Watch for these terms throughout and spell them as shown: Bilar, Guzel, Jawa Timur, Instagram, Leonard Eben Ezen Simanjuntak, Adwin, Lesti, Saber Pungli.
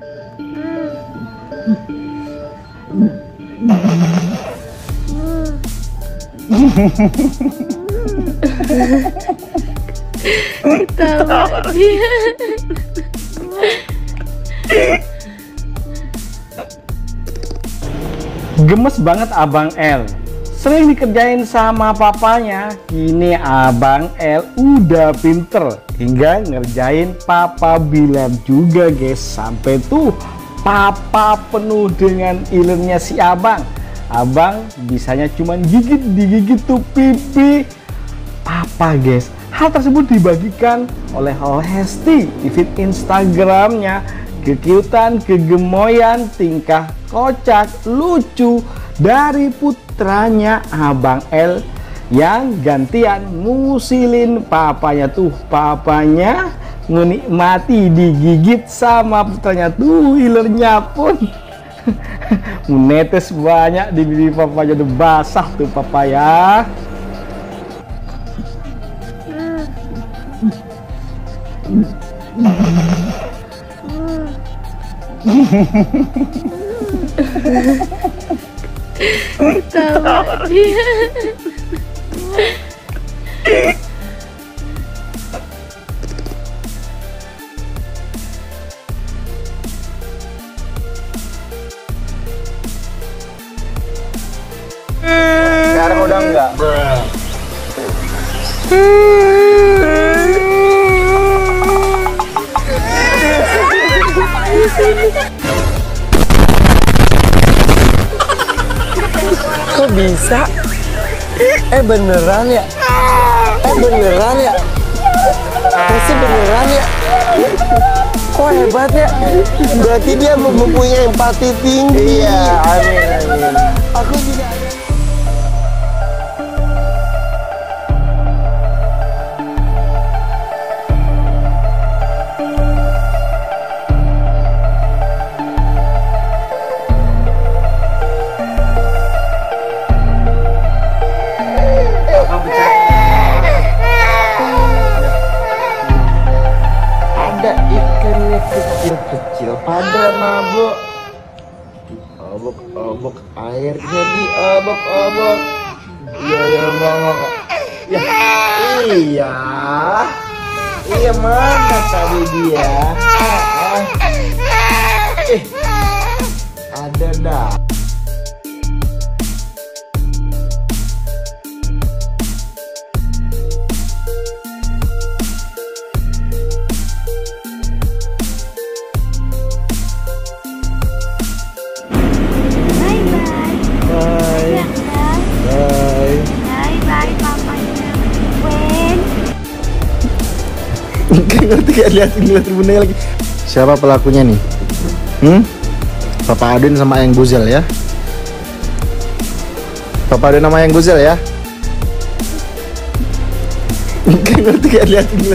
Ketawa dia. Gemes banget Abang L. Sering dikerjain sama papanya. Kini Abang L udah pinter hingga ngerjain Papa Bilar juga guys. Sampai tuh Papa penuh dengan ilernya si Abang. Abang bisanya cuman digigit tuh pipi Papa guys. Hal tersebut dibagikan oleh Lesti di feed Instagramnya. Kekiutan, kegemoyan, tingkah kocak, lucu dari putranya Abang L yang gantian ngusilin papanya tuh. Papanya menikmati digigit sama putranya tuh, ilernya pun menetes banyak di bibir papanya tuh, basah tuh papaya. Ketawa dia. Sekarang udah enggak, bro. Kok bisa? Beneran ya? Beneran ya? Pasti beneran ya? Kok hebat ya? Berarti dia mempunyai empati tinggi. Iya, amin. Aku tidak. Kecil pada mabuk, obok air jadi obok. Iya mama, iya mana tadi dia? Ada dah. Lihat bundanya lagi. Siapa pelakunya nih? Papa Adwin sama Ayang Guzel ya? Papa Adwin sama Ayang Guzel ya? Lihat bundanya lagi.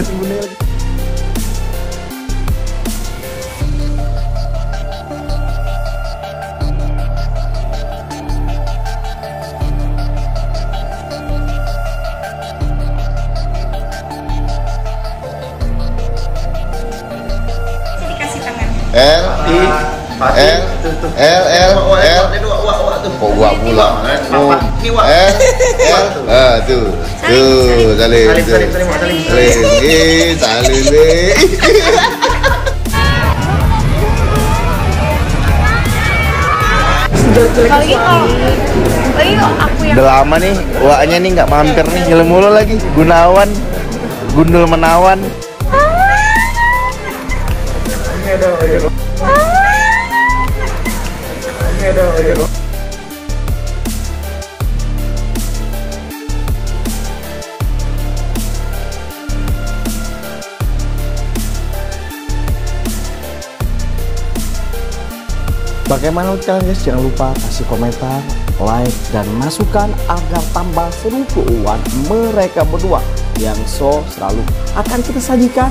Udah lama nih, waknya nih nggak mampir nih, ngelem mulu lagi. Gunawan, gundul menawan. Bagaimana kalian guys? Jangan lupa kasih komentar, like, dan masukan agar tambah seru keuangan mereka berdua yang selalu akan kita sajikan